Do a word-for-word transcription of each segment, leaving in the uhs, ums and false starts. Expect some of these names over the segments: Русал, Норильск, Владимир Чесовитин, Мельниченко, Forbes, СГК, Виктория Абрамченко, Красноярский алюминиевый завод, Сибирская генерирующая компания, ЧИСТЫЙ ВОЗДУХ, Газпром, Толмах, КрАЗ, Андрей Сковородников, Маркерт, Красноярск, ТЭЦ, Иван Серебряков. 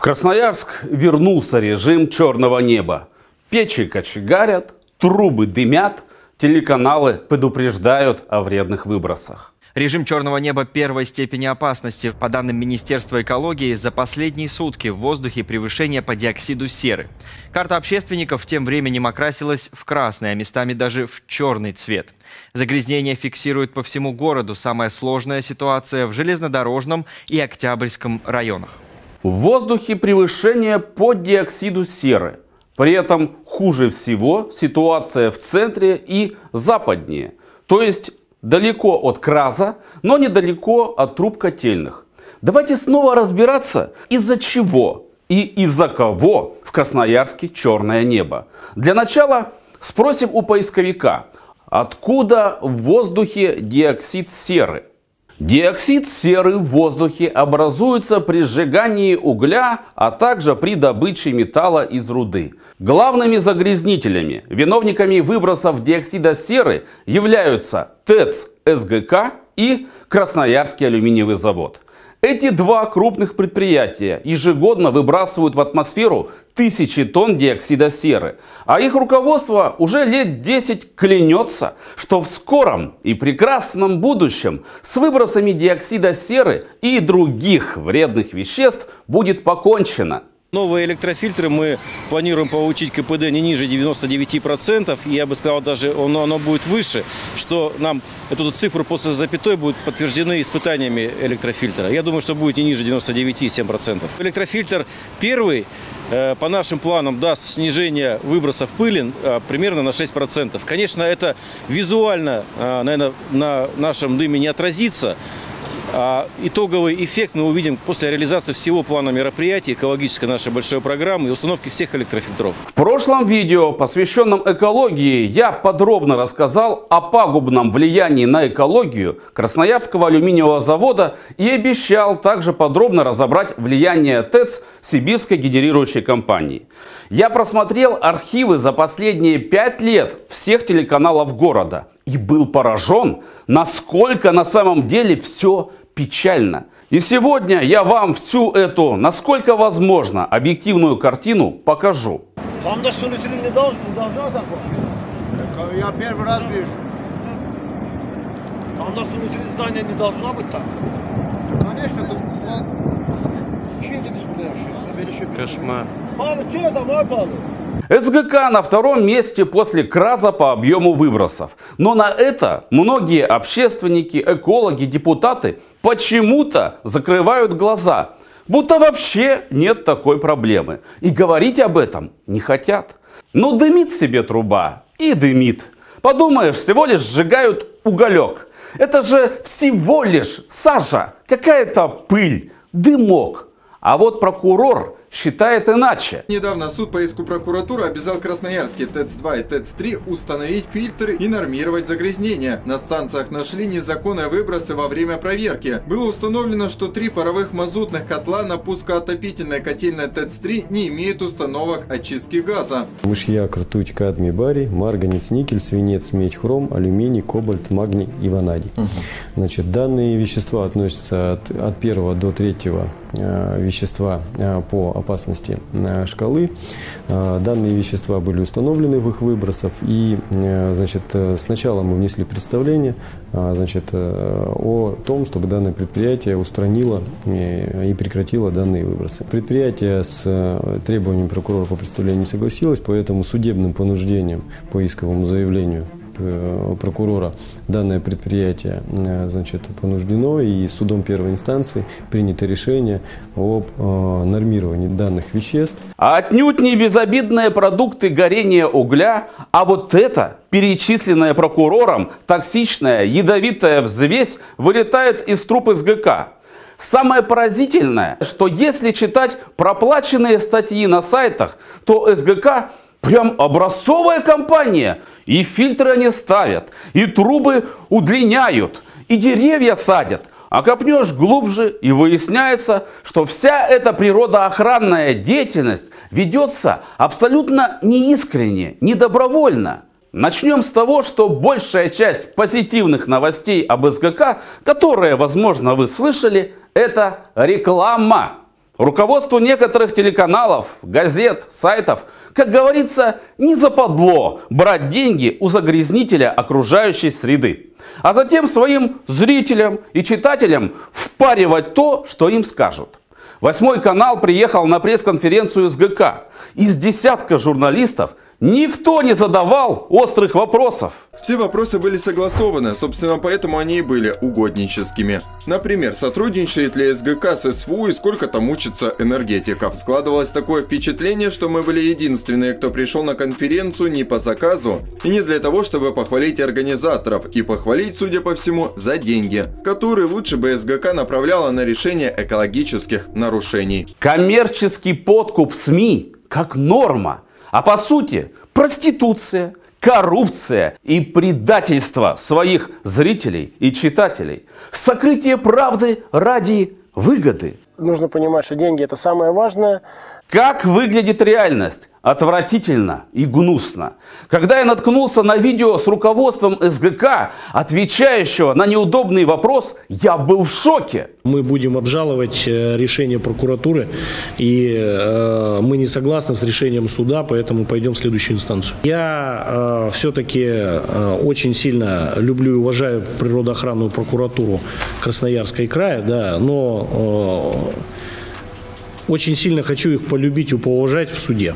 В Красноярск вернулся режим черного неба. Печи кочегарят, трубы дымят, телеканалы предупреждают о вредных выбросах. Режим черного неба первой степени опасности. По данным Министерства экологии, за последние сутки в воздухе превышение по диоксиду серы. Карта общественников тем временем окрасилась в красный, а местами даже в черный цвет. Загрязнение фиксируют по всему городу. Самая сложная ситуация в железнодорожном и Октябрьском районах. В воздухе превышение по диоксиду серы. При этом хуже всего ситуация в центре и западнее. То есть далеко от КрАЗа, но недалеко от труб котельных. Давайте снова разбираться, из-за чего и из-за кого в Красноярске черное небо. Для начала спросим у поисковика, откуда в воздухе диоксид серы. Диоксид серы в воздухе образуется при сжигании угля, а также при добыче металла из руды. Главными загрязнителями, виновниками выбросов диоксида серы являются ТЭЦ СГК и Красноярский алюминиевый завод. Эти два крупных предприятия ежегодно выбрасывают в атмосферу тысячи тонн диоксида серы. А их руководство уже лет десять клянется, что в скором и прекрасном будущем с выбросами диоксида серы и других вредных веществ будет покончено. Новые электрофильтры мы планируем получить КПД не ниже девяноста девяти процентов, и я бы сказал, даже оно, оно будет выше, что нам эту цифру после запятой будут подтверждены испытаниями электрофильтра. Я думаю, что будет не ниже девяноста девяти целых семи десятых процента. Электрофильтр первый э, по нашим планам даст снижение выбросов пыли э, примерно на шесть процентов. Конечно, это визуально, э, наверное, на нашем дыме не отразится. А итоговый эффект мы увидим после реализации всего плана мероприятий, экологической нашей большой программы и установки всех электрофильтров. В прошлом видео, посвященном экологии, я подробно рассказал о пагубном влиянии на экологию Красноярского алюминиевого завода и обещал также подробно разобрать влияние ТЭЦ Сибирской генерирующей компании. Я просмотрел архивы за последние пять лет всех телеканалов города и был поражен, насколько на самом деле все печально. И сегодня я вам всю эту, насколько возможно, объективную картину покажу. Там даже не должно, не должно такое. Я первый раз вижу. Там даже внутри здания не должно быть так. Конечно, это чинки беспорядочные. Кошмар. Мало, что давай, мало. СГК на втором месте после КрАЗа по объему выбросов. Но на это многие общественники, экологи, депутаты почему-то закрывают глаза. Будто вообще нет такой проблемы. И говорить об этом не хотят. Но дымит себе труба и дымит. Подумаешь, всего лишь сжигают уголек. Это же всего лишь сажа, какая-то пыль, дымок. А вот прокурор считает иначе. Недавно суд по иску прокуратуры обязал красноярские ТЭЦ-два и ТЭЦ-три установить фильтры и нормировать загрязнения. На станциях нашли незаконные выбросы во время проверки. Было установлено, что три паровых мазутных котла на пускоотопительной котельной ТЭЦ-три не имеют установок очистки газа. Мышьяк, ртуть, кадмий, барий, марганец, никель, свинец, медь, хром, алюминий, кобальт, магний и ванадий. Угу. Значит, данные вещества относятся от, от первого до третьего э, вещества э, по опасности шкалы. Данные вещества были установлены в их выбросах. И, значит, сначала мы внесли представление, значит, о том, чтобы данное предприятие устранило и прекратило данные выбросы. Предприятие с требованием прокурора по представлению не согласилось, поэтому судебным понуждением по исковому заявлению прокурора данное предприятие, значит, понуждено, и судом первой инстанции принято решение об нормировании данных веществ. Отнюдь не безобидные продукты горения угля, а вот это перечисленная прокурором токсичная ядовитая взвесь вылетает из труб СГК. Самое поразительное, что если читать проплаченные статьи на сайтах, то СГК прям образцовая компания. И фильтры они ставят, и трубы удлиняют, и деревья садят. А копнешь глубже, и выясняется, что вся эта природоохранная деятельность ведется абсолютно неискренне, недобровольно. Начнем с того, что большая часть позитивных новостей об СГК, которые, возможно, вы слышали, это реклама. Руководству некоторых телеканалов, газет, сайтов, как говорится, не западло брать деньги у загрязнителя окружающей среды, а затем своим зрителям и читателям впаривать то, что им скажут. Восьмой канал приехал на пресс-конференцию эс гэ ка. Из десятка журналистов никто не задавал острых вопросов. Все вопросы были согласованы, собственно, поэтому они и были угодническими. Например, сотрудничает ли эс гэ ка с эс эф у и сколько там учится энергетиков. Складывалось такое впечатление, что мы были единственные, кто пришел на конференцию не по заказу и не для того, чтобы похвалить организаторов, и похвалить, судя по всему, за деньги, которые лучше бы эс гэ ка направляла на решение экологических нарушений. Коммерческий подкуп СМИ как норма. А по сути, проституция, коррупция и предательство своих зрителей и читателей. Сокрытие правды ради выгоды. Нужно понимать, что деньги – это самое важное. Как выглядит реальность? Отвратительно и гнусно. Когда я наткнулся на видео с руководством эс гэ ка, отвечающего на неудобный вопрос, я был в шоке. Мы будем обжаловать решение прокуратуры, и э, мы не согласны с решением суда, поэтому пойдем в следующую инстанцию. Я э, все-таки э, очень сильно люблю и уважаю природоохранную прокуратуру Красноярска и края, да, но... Э, Очень сильно хочу их полюбить и поуважать в суде.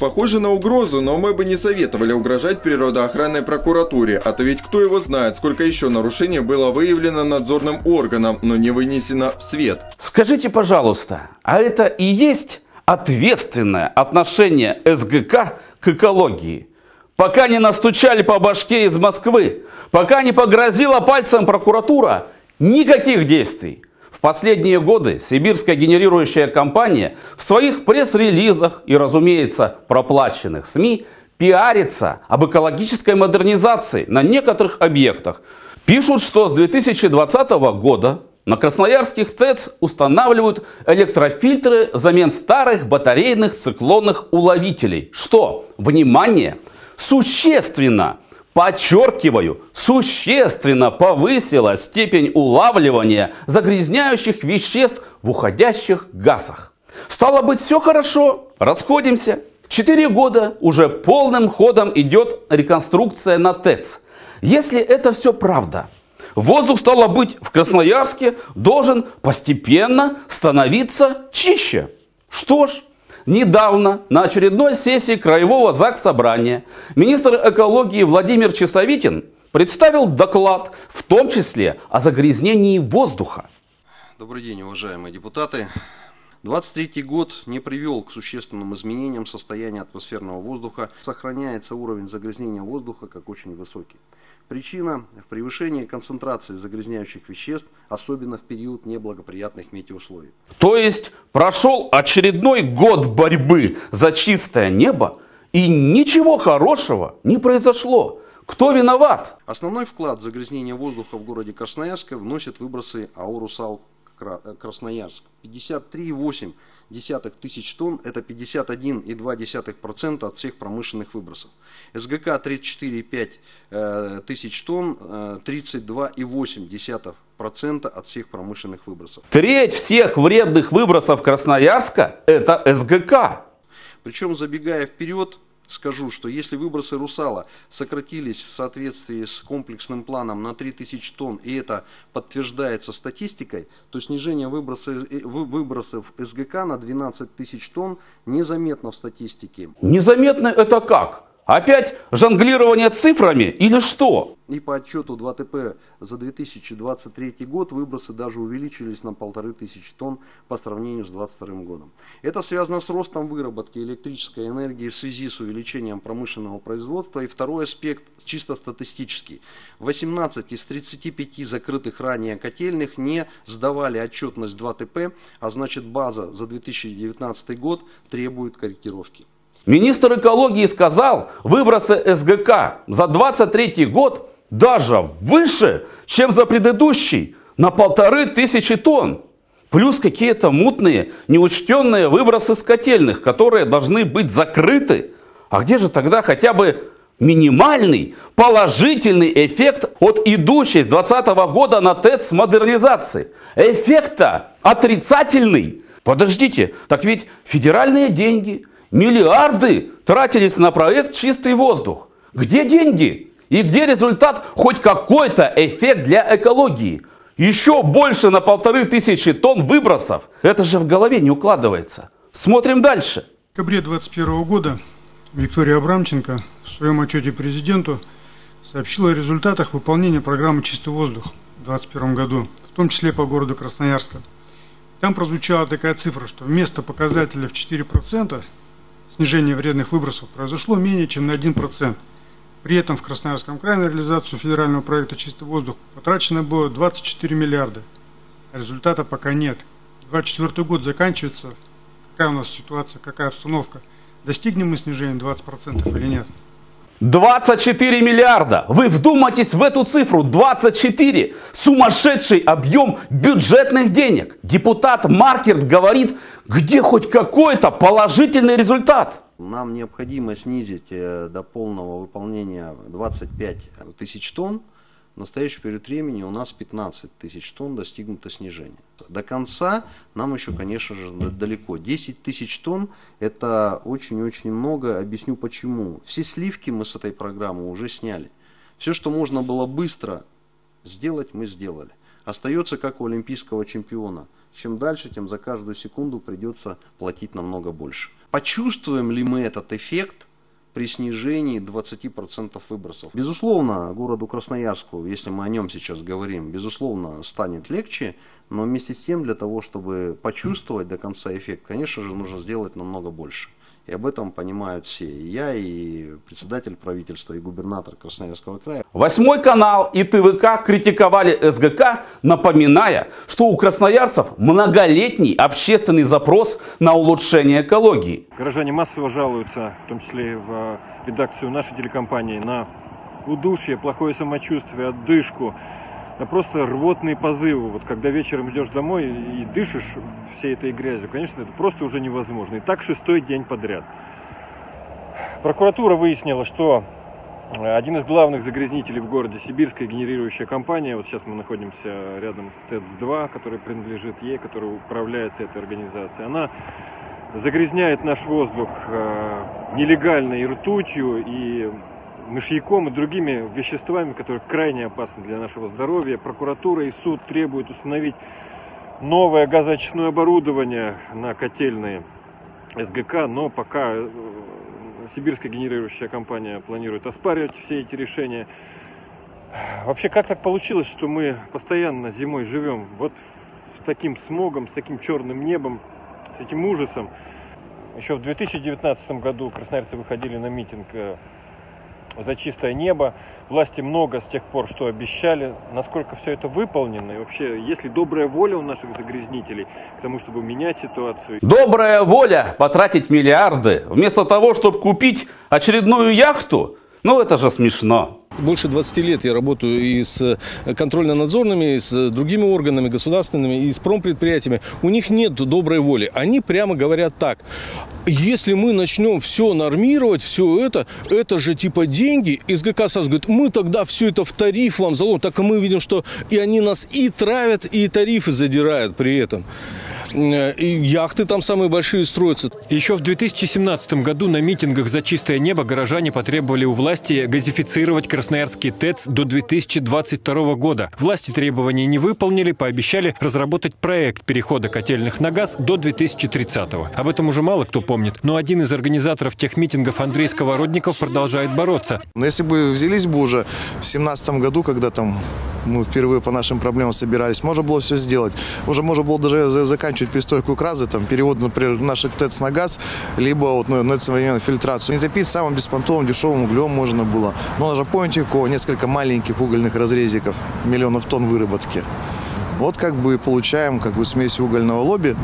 Похоже на угрозу, но мы бы не советовали угрожать природоохранной прокуратуре, а то ведь кто его знает, сколько еще нарушений было выявлено надзорным органом, но не вынесено в свет. Скажите, пожалуйста, а это и есть ответственное отношение эс гэ ка к экологии? Пока не настучали по башке из Москвы, пока не погрозила пальцем прокуратура, никаких действий. В последние годы сибирская генерирующая компания в своих пресс-релизах и, разумеется, проплаченных СМИ пиарится об экологической модернизации на некоторых объектах. Пишут, что с две тысячи двадцатого года на красноярских ТЭЦ устанавливают электрофильтры взамен старых батарейных циклонных уловителей, что, внимание, существенно, подчеркиваю, существенно повысила степень улавливания загрязняющих веществ в уходящих газах. Стало быть, все хорошо, расходимся. Четыре года уже полным ходом идет реконструкция на ТЭЦ. Если это все правда, воздух, стало быть, в Красноярске должен постепенно становиться чище. Что ж. Недавно на очередной сессии Краевого заксобрания министр экологии Владимир Чесовитин представил доклад, в том числе о загрязнении воздуха. Добрый день, уважаемые депутаты. двадцать третий год не привел к существенным изменениям состояния атмосферного воздуха. Сохраняется уровень загрязнения воздуха как очень высокий. Причина в превышении концентрации загрязняющих веществ, особенно в период неблагоприятных метеоусловий. То есть прошел очередной год борьбы за чистое небо, и ничего хорошего не произошло. Кто виноват? Основной вклад в загрязнение воздуха в городе Красноярске вносят выбросы АО «Русал» Красноярск. пятьдесят три и восемь тысяч тонн – это пятьдесят один и два процента от всех промышленных выбросов. эс гэ ка тридцать четыре и пять тысяч тонн – тридцать два и восемь процента от всех промышленных выбросов. Треть всех вредных выбросов Красноярска – это эс гэ ка. Причем, забегая вперед, скажу, что если выбросы «Русала» сократились в соответствии с комплексным планом на три тысячи тонн, и это подтверждается статистикой, то снижение выбросов, выбросов эс гэ ка на двенадцать тысяч тонн незаметно в статистике. Незаметно это как? Опять жонглирование цифрами или что? И по отчету два тэ пэ за две тысячи двадцать третий год выбросы даже увеличились на полторы тысячи тонн по сравнению с две тысячи двадцать вторым годом. Это связано с ростом выработки электрической энергии в связи с увеличением промышленного производства. И второй аспект чисто статистический. восемнадцать из тридцати пяти закрытых ранее котельных не сдавали отчетность два тэ пэ, а значит база за две тысячи девятнадцатый год требует корректировки. Министр экологии сказал, выбросы эс гэ ка за двадцать третий год даже выше, чем за предыдущий, на полторы тысячи тонн. Плюс какие-то мутные, неучтенные выбросы с котельных, которые должны быть закрыты. А где же тогда хотя бы минимальный положительный эффект от идущей с двадцатого года на ТЭЦ модернизации. Эффект-то отрицательный. Подождите, так ведь федеральные деньги, миллиарды тратились на проект «Чистый воздух». Где деньги? И где результат? Хоть какой-то эффект для экологии. Еще больше на полторы тысячи тонн выбросов. Это же в голове не укладывается. Смотрим дальше. В декабре две тысячи двадцать первого года Виктория Абрамченко в своем отчете президенту сообщила о результатах выполнения программы «Чистый воздух» в две тысячи двадцать первом году, в том числе по городу Красноярска. Там прозвучала такая цифра, что вместо показателя в четыре процента снижение вредных выбросов произошло менее чем на один процент. При этом в Красноярском крае на реализацию федерального проекта «Чистый воздух» потрачено было двадцать четыре миллиарда. Результата пока нет. две тысячи двадцать четвёртый год заканчивается. Какая у нас ситуация, какая обстановка? Достигнем мы снижения двадцать процентов или нет? двадцать четыре миллиарда! Вы вдумайтесь в эту цифру! двадцать четыре! Сумасшедший объем бюджетных денег! Депутат Маркерт говорит, где хоть какой-то положительный результат? Нам необходимо снизить до полного выполнения двадцать пять тысяч тонн. В настоящий период времени у нас пятнадцать тысяч тонн достигнуто снижение. До конца нам еще, конечно же, далеко. десять тысяч тонн – это очень-очень много. Объясню почему. Все сливки мы с этой программы уже сняли. Все, что можно было быстро сделать, мы сделали. Остается как у олимпийского чемпиона. Чем дальше, тем за каждую секунду придется платить намного больше. Почувствуем ли мы этот эффект при снижении двадцати процентов выбросов? Безусловно, городу Красноярску, если мы о нем сейчас говорим, безусловно, станет легче, но вместе с тем, для того, чтобы почувствовать до конца эффект, конечно же, нужно сделать намного больше. И об этом понимают все. И я, и председатель правительства, и губернатор Красноярского края. Восьмой канал и ТВК критиковали СГК, напоминая, что у красноярцев многолетний общественный запрос на улучшение экологии. Горожане массово жалуются, в том числе и в редакцию нашей телекомпании, на удушье, плохое самочувствие, отдышку. Да просто рвотные позывы, вот когда вечером идешь домой и дышишь всей этой грязью, конечно, это просто уже невозможно. И так шестой день подряд. Прокуратура выяснила, что один из главных загрязнителей в городе, сибирская генерирующая компания, вот сейчас мы находимся рядом с ТЭЦ два, которая принадлежит ей, которая управляется этой организацией, она загрязняет наш воздух нелегально и ртутью, и мышьяком и другими веществами, которые крайне опасны для нашего здоровья. Прокуратура и суд требуют установить новое газоочистное оборудование на котельные СГК, но пока сибирская генерирующая компания планирует оспаривать все эти решения. Вообще, как так получилось, что мы постоянно зимой живем вот с таким смогом, с таким черным небом, с этим ужасом? Еще в две тысячи девятнадцатом году красноярцы выходили на митинг за чистое небо. Власти много с тех пор, что обещали. Насколько все это выполнено? И вообще, есть ли добрая воля у наших загрязнителей к тому, чтобы менять ситуацию? Добрая воля потратить миллиарды вместо того, чтобы купить очередную яхту? Ну это же смешно. Больше двадцати лет я работаю и с контрольно-надзорными, и с другими органами государственными, и с промпредприятиями. У них нет доброй воли. Они прямо говорят так. Если мы начнем все нормировать, все это, это же типа деньги. СГК сразу говорит, мы тогда все это в тариф вам заложим. Так мы видим, что и они нас и травят, и тарифы задирают при этом. И яхты там самые большие строятся. Еще в две тысячи семнадцатом году на митингах за чистое небо горожане потребовали у власти газифицировать красноярский ТЭЦ до две тысячи двадцать второго года. Власти требований не выполнили, пообещали разработать проект перехода котельных на газ до две тысячи тридцатого. Об этом уже мало кто помнит. Но один из организаторов тех митингов, Андрей Сковородников, продолжает бороться. Если бы взялись бы уже в две тысячи семнадцатом году, когда там мы впервые по нашим проблемам собирались, можно было все сделать. Уже можно было даже заканчивать перестойку КрАЗа, там, перевод, например, наших ТЭЦ на газ, либо вот, ну, на современную фильтрацию. Не топить самым беспонтовым, дешевым углем можно было. Но даже помните, у кого несколько маленьких угольных разрезиков, миллионов тонн выработки. Вот как бы получаем как бы смесь угольного лобби,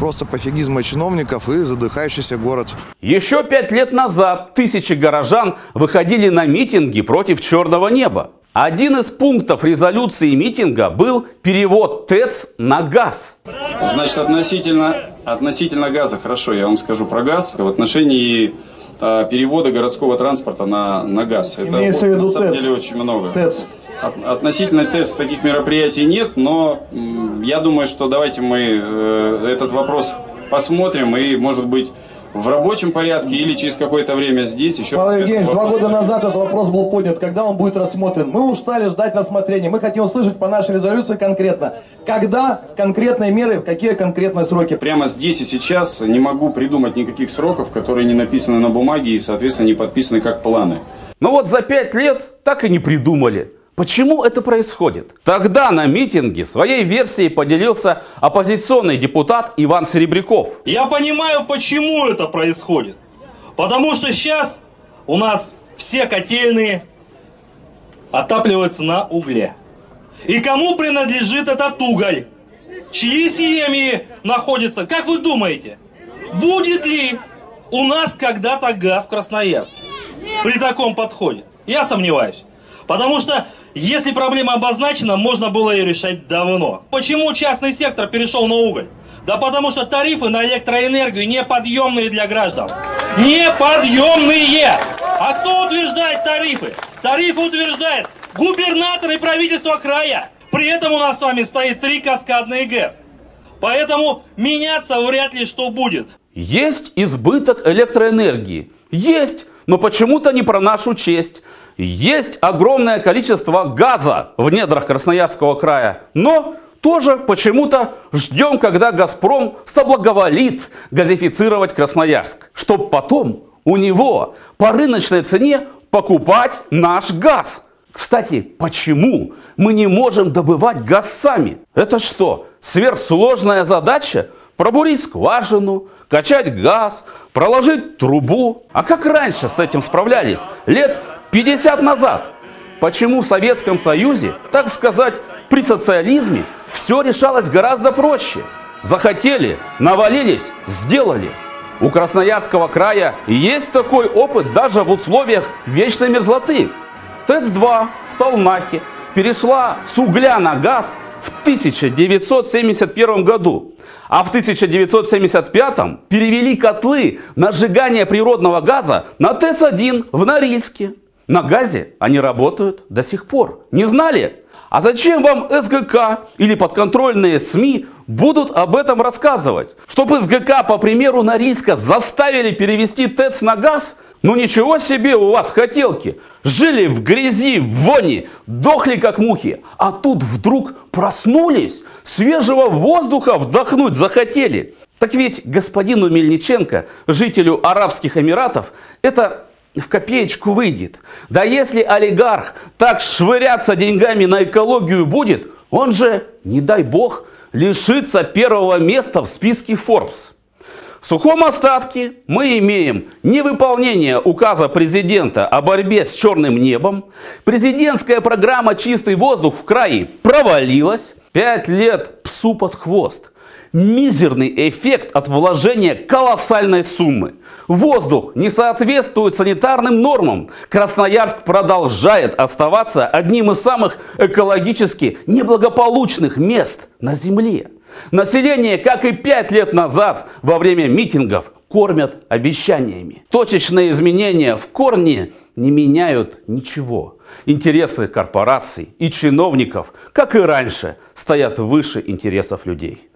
просто пофигизма чиновников и задыхающийся город. Еще пять лет назад тысячи горожан выходили на митинги против черного неба. Один из пунктов резолюции митинга был перевод ТЭЦ на газ. Значит, относительно, относительно газа, хорошо, я вам скажу про газ. В отношении перевода городского транспорта на, на газ. Это имеется в виду на самом ТЭЦ. Деле очень много. ТЭЦ. Относительно ТЭЦ таких мероприятий нет, но я думаю, что давайте мы этот вопрос посмотрим и, может быть, в рабочем порядке или через какое-то время здесь еще... Павел Евгеньевич, два года назад этот вопрос был поднят. Когда он будет рассмотрен? Мы устали ждать рассмотрения. Мы хотим услышать по нашей резолюции конкретно. Когда конкретные меры, какие конкретные сроки? Прямо здесь и сейчас не могу придумать никаких сроков, которые не написаны на бумаге и, соответственно, не подписаны как планы. Но вот за пять лет так и не придумали. Почему это происходит? Тогда на митинге своей версией поделился оппозиционный депутат Иван Серебряков. Я понимаю, почему это происходит. Потому что сейчас у нас все котельные отапливаются на угле. И кому принадлежит этот уголь? Чьи семьи находятся? Как вы думаете, будет ли у нас когда-то газ в Красноярске при таком подходе? Я сомневаюсь. Потому что если проблема обозначена, можно было ее решать давно. Почему частный сектор перешел на уголь? Да потому что тарифы на электроэнергию неподъемные для граждан. Неподъемные! А кто утверждает тарифы? Тарифы утверждает губернатор и правительство края. При этом у нас с вами стоит три каскадные ГЭС. Поэтому меняться вряд ли что будет. Есть избыток электроэнергии. Есть, но почему-то не про нашу честь. Есть огромное количество газа в недрах Красноярского края, но тоже почему-то ждем, когда «Газпром» соблаговолит газифицировать Красноярск, чтобы потом у него по рыночной цене покупать наш газ. Кстати, почему мы не можем добывать газ сами? Это что, сверхсложная задача? Пробурить скважину, качать газ, проложить трубу? А как раньше с этим справлялись? Лет пятьдесят назад. Почему в Советском Союзе, так сказать, при социализме все решалось гораздо проще? Захотели, навалились, сделали. У Красноярского края есть такой опыт даже в условиях вечной мерзлоты. ТЭЦ два в Толмахе перешла с угля на газ в тысяча девятьсот семьдесят первом году, а в тысяча девятьсот семьдесят пятом перевели котлы на сжигание природного газа на ТЭЦ один в Норильске. На газе они работают до сих пор. Не знали? А зачем вам СГК или подконтрольные СМИ будут об этом рассказывать? Чтобы СГК, по примеру Норильска, заставили перевести ТЭЦ на газ? Ну ничего себе у вас хотелки. Жили в грязи, в вони, дохли как мухи. А тут вдруг проснулись, свежего воздуха вдохнуть захотели. Так ведь господину Мельниченко, жителю Арабских Эмиратов, это... в копеечку выйдет. Да если олигарх так швыряться деньгами на экологию будет, он же, не дай бог, лишится первого места в списке Forbes. В сухом остатке мы имеем невыполнение указа президента о борьбе с черным небом, президентская программа «Чистый воздух» в крае провалилась, пять лет псу под хвост. Мизерный эффект от вложения колоссальной суммы. Воздух не соответствует санитарным нормам. Красноярск продолжает оставаться одним из самых экологически неблагополучных мест на Земле. Население, как и пять лет назад, во время митингов кормят обещаниями. Точечные изменения в корне не меняют ничего. Интересы корпораций и чиновников, как и раньше, стоят выше интересов людей.